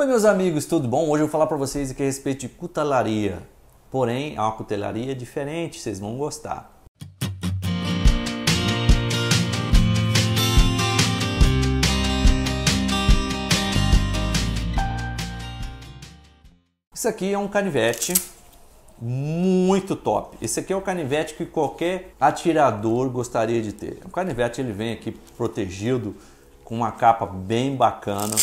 Oi meus amigos, tudo bom? Hoje eu vou falar para vocês aqui a respeito de cutelaria, porém é uma cutelaria diferente, vocês vão gostar. Isso aqui é um canivete muito top. Esse aqui é o canivete que qualquer atirador gostaria de ter. O canivete ele vem aqui protegido com uma capa bem bacana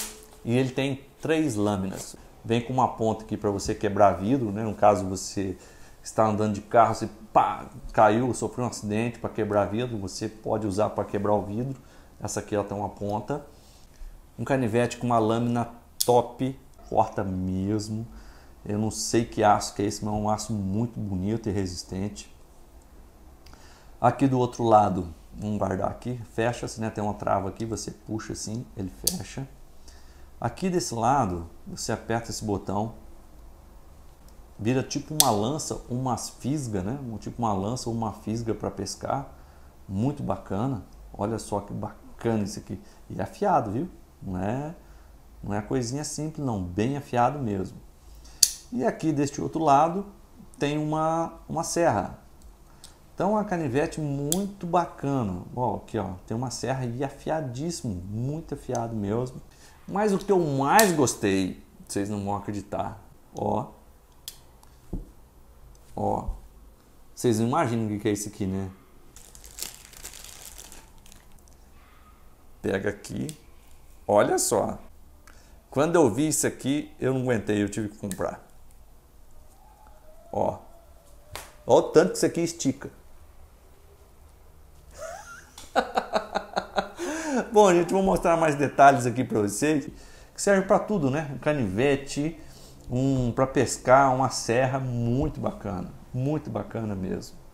e ele tem 3 lâminas. Vem com uma ponta aqui para você quebrar vidro, né? No caso você está andando de carro, você pá, caiu, sofreu um acidente, para quebrar vidro, você pode usar para quebrar o vidro. Essa aqui ela tem uma ponta. Um canivete com uma lâmina top, corta mesmo. Eu não sei que aço que é esse, mas é um aço muito bonito e resistente. Aqui do outro lado, vamos guardar aqui, fecha-se, né? Tem uma trava aqui, você puxa assim, ele fecha. Aqui desse lado, você aperta esse botão, vira tipo uma lança, umas fisga, né? Tipo uma lança ou uma fisga para pescar. Muito bacana. Olha só que bacana isso aqui. E é afiado, viu? Não é coisinha simples não, bem afiado mesmo. E aqui deste outro lado tem uma serra. Então a canivete muito bacana. Ó, aqui ó, tem uma serra e afiadíssimo, muito afiado mesmo. Mas o que eu mais gostei, vocês não vão acreditar. Ó. Ó. Vocês não imaginam o que é isso aqui, né? Pega aqui. Olha só. Quando eu vi isso aqui, eu não aguentei, eu tive que comprar. Ó. Olha o tanto que isso aqui estica. Bom, gente, vou mostrar mais detalhes aqui para vocês. Que serve para tudo, né? Um canivete, para pescar, uma serra, muito bacana mesmo.